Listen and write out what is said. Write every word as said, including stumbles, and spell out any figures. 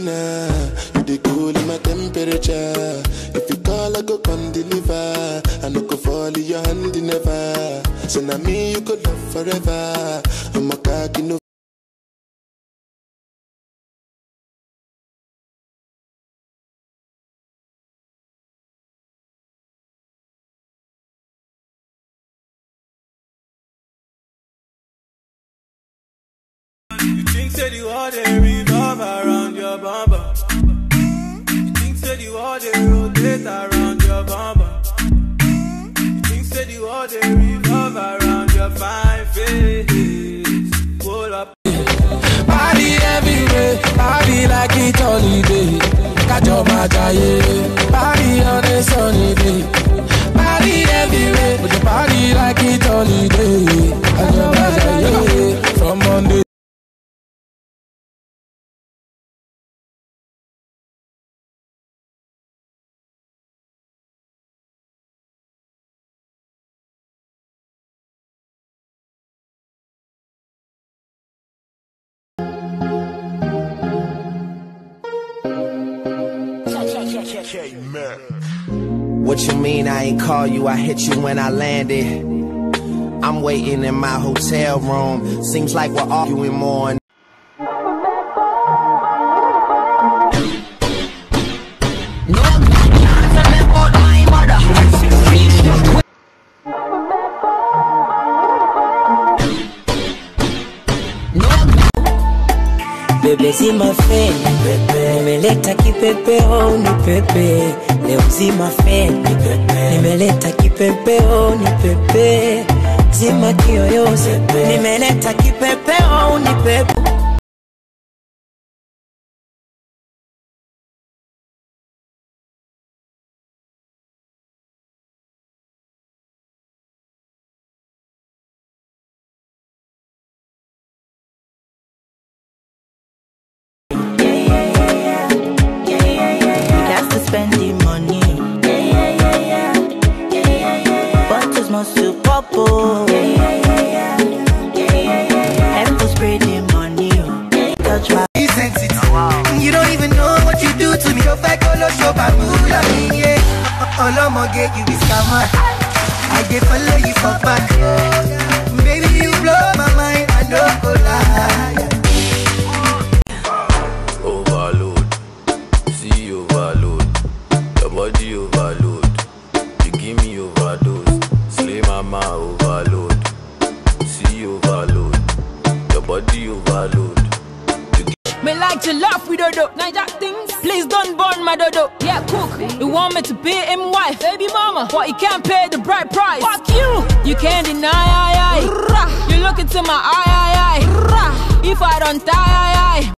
dinner. You dey cool in my temperature. If you call, I go come deliver. I no go fall in your hand never. So now me you go love forever. I'm a cocky no. You think say the world they revolve around your bumper. You think say the world they rotate around your bumper. You think say the world they revolve around your fine face. Pull up. Party everywhere, party like it's holiday. Catch your magic, party on a sunny day. Party everywhere, but the party like it's holiday. Catch your magic from Monday. What you mean I ain't call you? I hit you when I landed. I'm waiting in my hotel room. Seems like we're arguing more. Bebe zima fe, pepe, nimeleta kipepeo ni pepe. Leo zima fe, pepe, nimeleta kipepeo ni pepe. Zima kiyoyoze, nimeleta kipepeo ni pepe. Look into my eye, eye, eye. If I don't die, eye, eye.